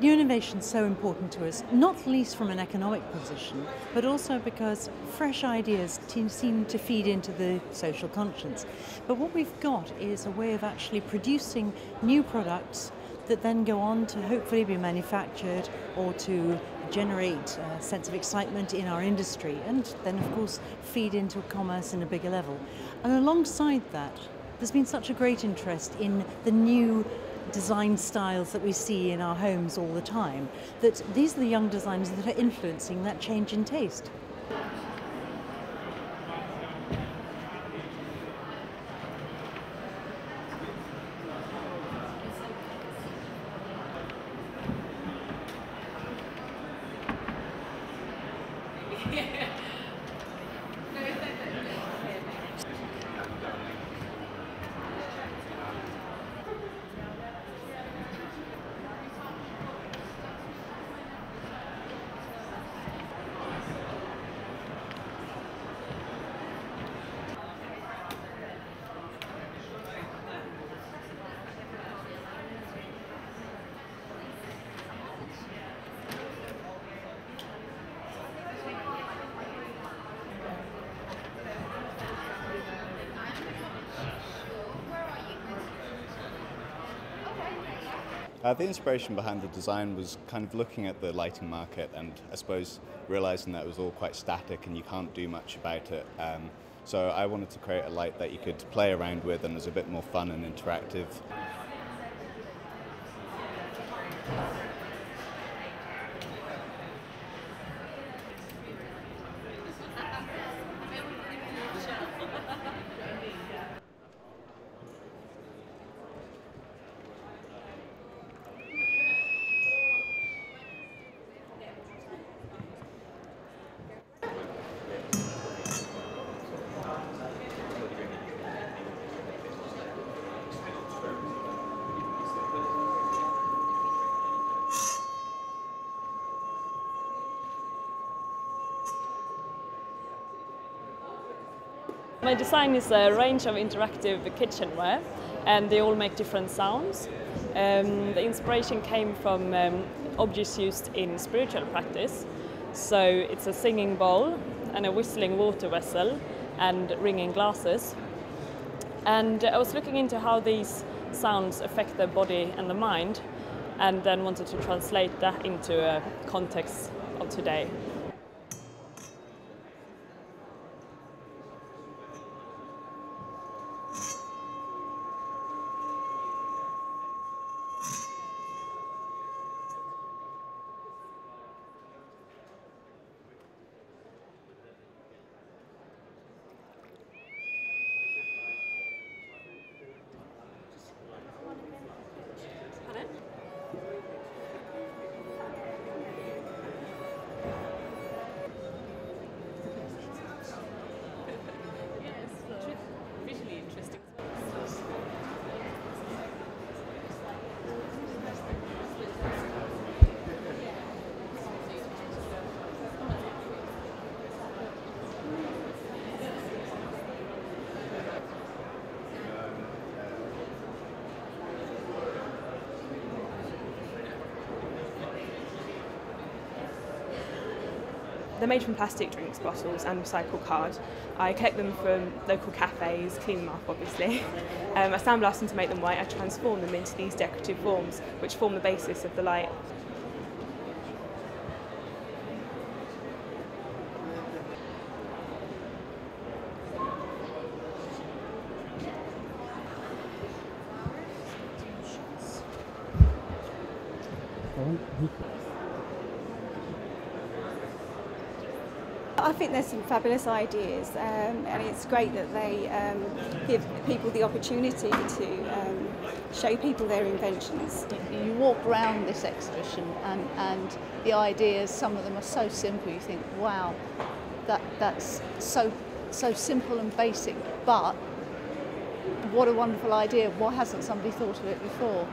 New innovation is so important to us, not least from an economic position, but also because fresh ideas seem to feed into the social conscience. But what we've got is a way of actually producing new products that then go on to hopefully be manufactured or to generate a sense of excitement in our industry and then, of course, feed into commerce in a bigger level. And alongside that, there's been such a great interest in the new design styles that we see in our homes all the time, that these are the young designers that are influencing that change in taste. The inspiration behind the design was kind of looking at the lighting market and I suppose realizing that it was all quite static and you can't do much about it. So I wanted to create a light that you could play around with and was a bit more fun and interactive. My design is a range of interactive kitchenware and they all make different sounds. The inspiration came from objects used in spiritual practice. So it's a singing bowl and a whistling water vessel and ringing glasses. And I was looking into how these sounds affect the body and the mind and then wanted to translate that into a context of today. They're made from plastic drinks bottles and recycled card. I collect them from local cafes, clean them up obviously. I sandblast them to make them white. I transform them into these decorative forms which form the basis of the light. I think there's some fabulous ideas and it's great that they give people the opportunity to show people their inventions. You walk around this exhibition and the ideas, some of them are so simple, you think, wow, that's so simple and basic, but what a wonderful idea, why hasn't somebody thought of it before?